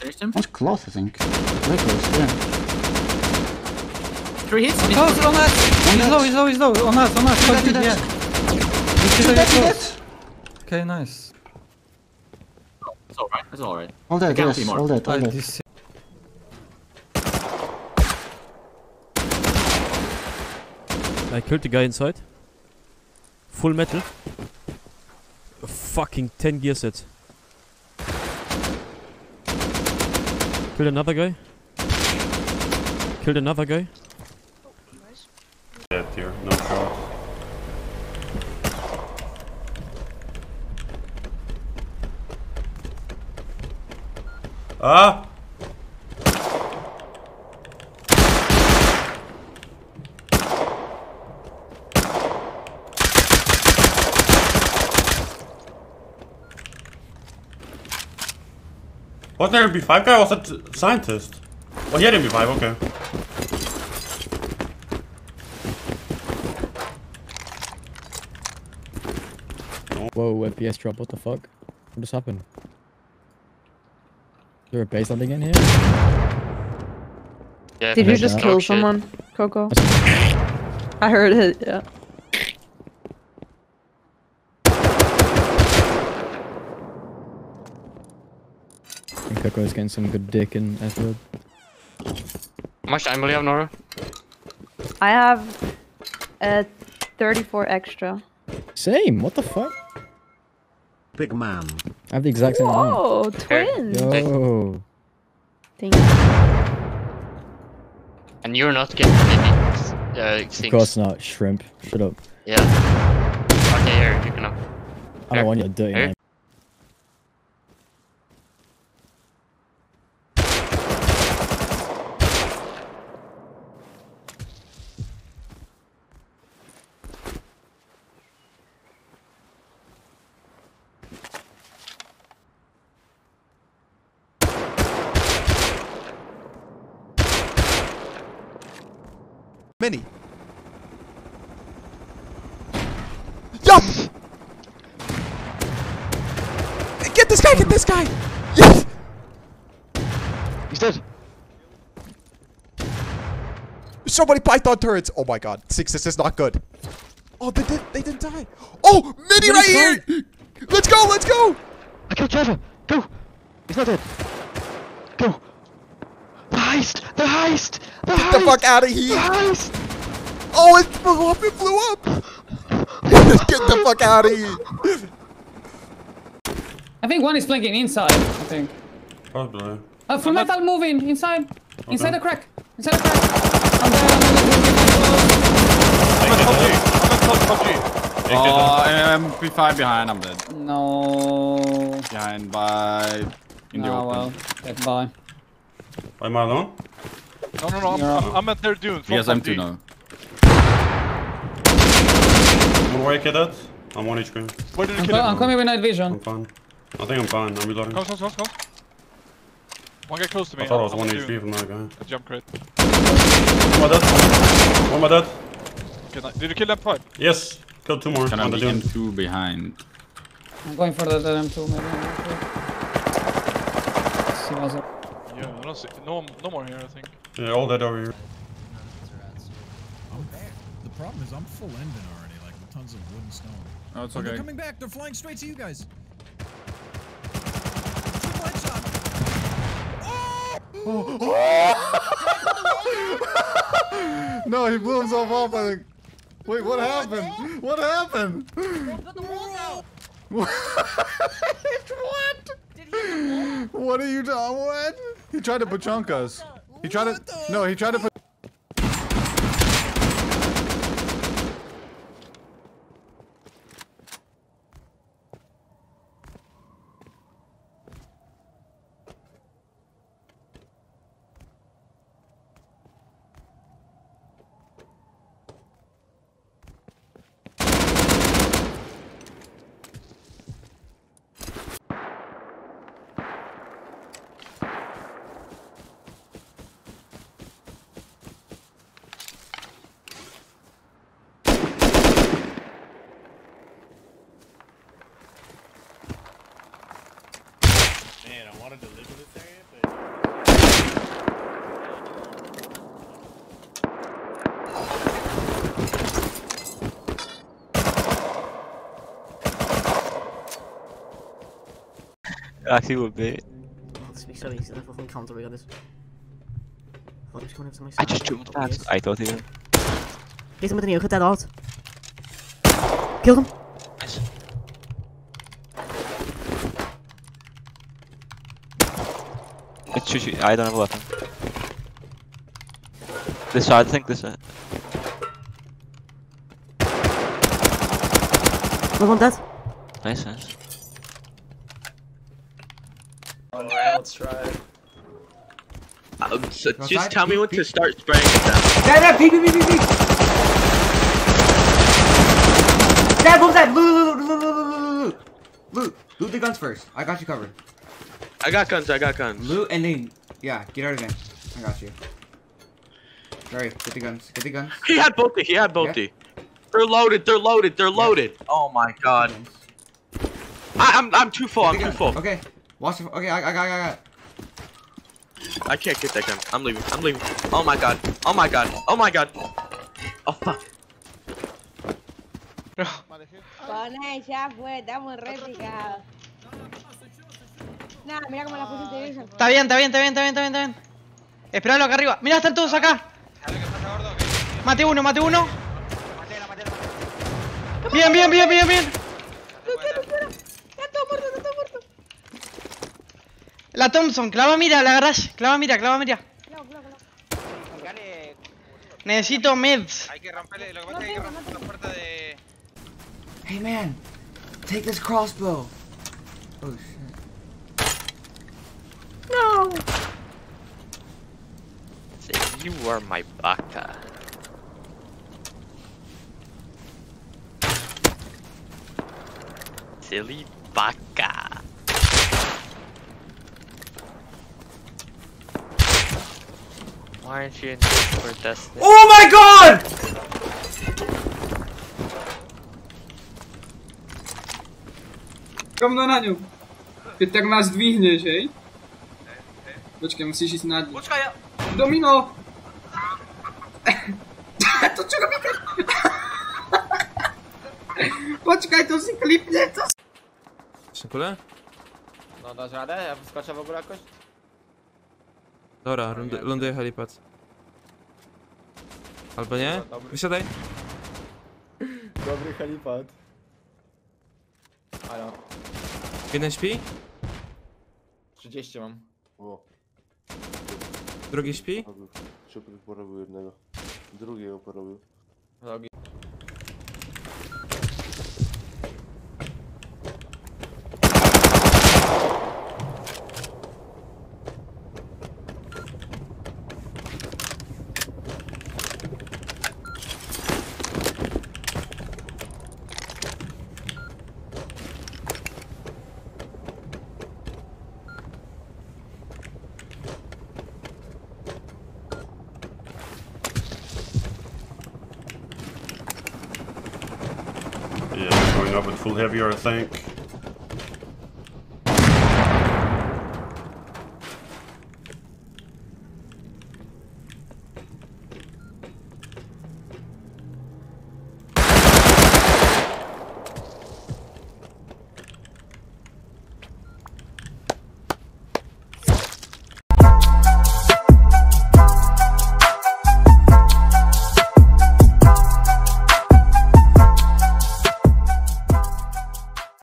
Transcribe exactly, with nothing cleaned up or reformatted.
Finished him. That's close, I think. Very close, yeah. Three hits. He's close, on us. He's low, he's low, he's low. On us, on us. Fuck you, yeah. Okay, nice. Oh, it's alright, it's alright. All that, yes, all that, all that. I killed the guy inside. Full metal. A fucking ten gear set. Killed another guy. Killed another guy. Dead here, no problem. Ah! Wasn't there a B five guy or was that a scientist? Oh, he had a B five, okay. Whoa, F P S drop, what the fuck? What just happened? Is there a base landing in here? Yeah, did you just kill oh, someone, shit. Coco? I heard it, yeah. Coco is getting some good dick in F-Road. How much time will you have, Nora? I have uh, thirty-four extra. Same, what the fuck? Big man. I have the exact same amount. Oh, twins! Yo. Thank you. And you're not getting any uh, things. Of course not, shrimp. Shut up. Yeah. Okay, here, you can up. I don't want your dirty name. Many. Yup! Get this guy, get this guy! Yes! He's dead. There's so many Python turrets. Oh my god. Six, this is not good. Oh, they, did, they didn't die. Oh, Mini right here! Going? Let's go, let's go! I killed Trevor. Go! He's not dead. Go! The heist! The heist! The Get heist. the fuck out of here! Oh, it blew up! It blew up! Get the fuck out of here! I think one is flanking inside. I think. Probably. Uh, full metal not... moving inside. Okay. Inside the crack. Inside the crack. I'm there. I'm I'm I'm M P five behind. I'm dead. No. Behind by. In no, the open. Well. Dead by. By my alone? No, no, no, I'm, I'm, I'm at their dune. Yes, I'm two now. One way, cadet. I'm one H P. Where did you kill him? I'm coming with night vision. I'm fine. I think I'm fine. I'm reloading. Come, come, come, come. One guy close to me. I thought I was one H P from that guy. A jump crit. One more dead. One more dead. I, did you kill that five? Yes. Killed two more. Can I be M two behind? I'm going for that M two maybe. Let's see what's up. Yeah, I don't see, no, no more here, I think. Yeah, all dead over here. Oh, the problem is I'm full ending already, like with tons of wood and stone. Oh, it's okay. They're coming back, they're flying straight to you guys. Triple headshot. Oh! Oh! Oh! No, he blew himself up, I think. Wait, what happened? What happened? Put the wall down. What? Did he hit the wall? What are you doing? What? He tried to pachunk us. He tried to. No, he tried to. actually would be. Oh, this would be so easy. I fucking can't really got this. I thought he was coming into my side. I just jumped back. I thought he was. He's him with an yoke, dead out. Kill him. Nice. I don't have a weapon. This side, I think this side. Another one dead. Nice, nice. Alright, let's try. Um, so just side? Tell me when to start spraying it down. Dead, dead, peek, peek, peek, peek! Dead, boom, dead! Loot, loot, loot, loot, loot, loot! Loot the guns first. I got you covered. I got guns, I got guns. Loot and then, yeah, get out of there. I got you. Sorry, get the guns, get the guns. He had both, he had both. Yeah. They're loaded, they're loaded, they're loaded. Yeah. Oh my god. I, I'm I'm too full, I'm too full. Okay, watch the, okay, I, I got, I got. I can't get that gun. I'm leaving, I'm leaving. Oh my god, oh my god, oh my god. Oh fuck. Nah, mira cómo la puse de esa. Está bien, está bien, está bien, está bien, está bien, está bien. Esperadlo acá arriba. Mirá, están todos acá. Mate uno, mate uno. Bien, bien, bien, bien, bien. Está todo muerto, está todo muerto. La Thompson, clava mira, la garage. Clava mira, clava mira. Necesito meds. Hay que romperle, lo que pasa es que hay que romper la puerta de... Hey man, take this crossbow. Oh shit. No! You are my baka. Silly baka. Why aren't you in for Destiny? Oh my god! Rovno na ňu. Ty tak nás dvíhneš, hej? Počkej, musíš jít na dní. Počkej, já... Domino! To čo robíte? Počkej, to si klipne, to si... Ještě kule? No, dáš ráda, já skočím v oboru jakož. Dobrá, rundu je helipad. Albo ne? Vysadej. Dobrý helipad. Ano. Jeden špí? trzydzieści mám. O. Drugi śpi? Szybko porobił jednego. Drugiego porobił. Drugi. Going up with full heavier, I think.